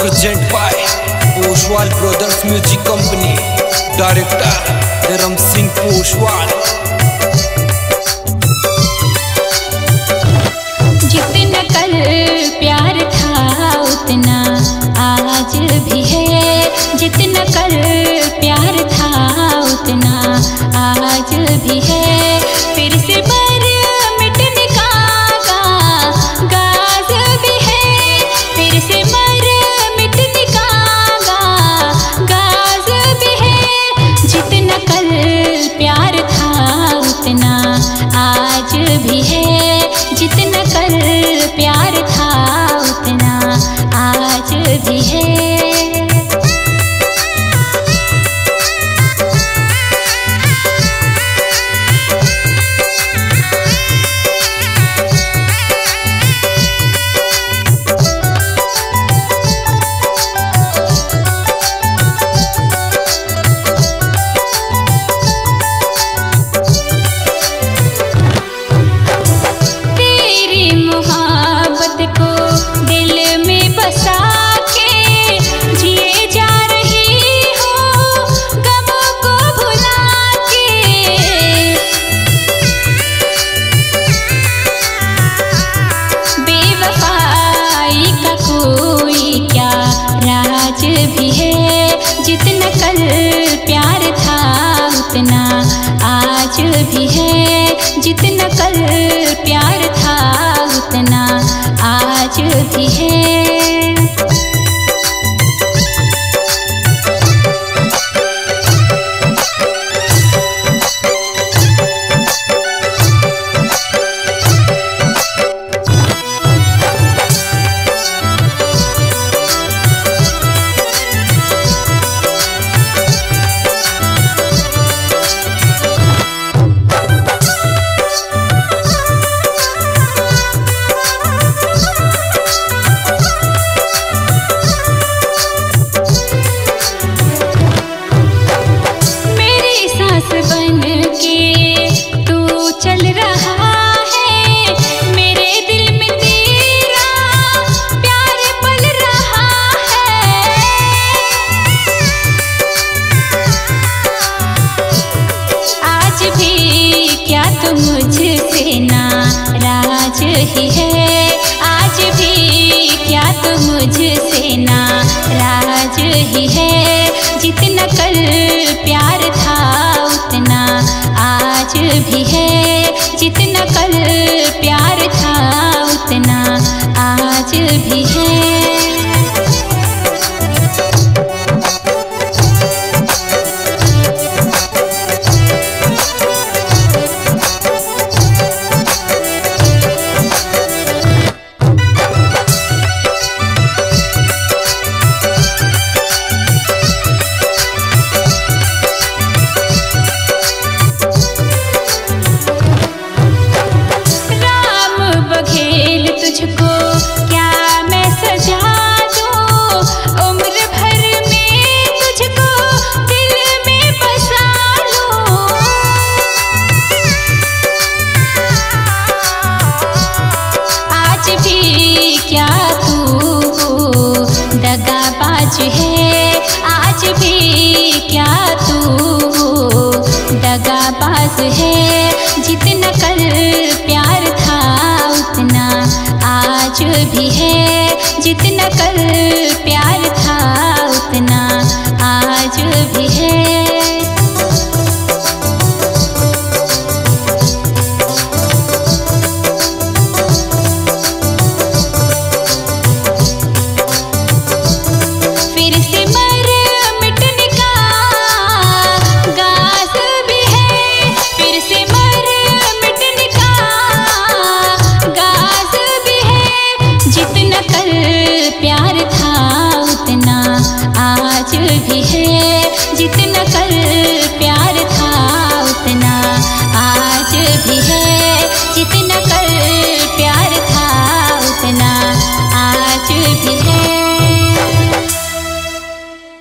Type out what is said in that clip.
Present by Poswal brothers music company, director Dharam Singh Poswal. जितना कल प्यार था उतना आज भी है। मुझसे नाराज ही है आज भी, क्या तू मुझसे नाराज ही है। जितना कल प्यार था उतना आज भी है, जितना कल प्यार था उतना आज भी है। है आज भी, क्या तू दगाबाज है। जितना कल प्यार था उतना आज भी है, जितना कल प्यार था उतना आज भी है। जितना कल प्यार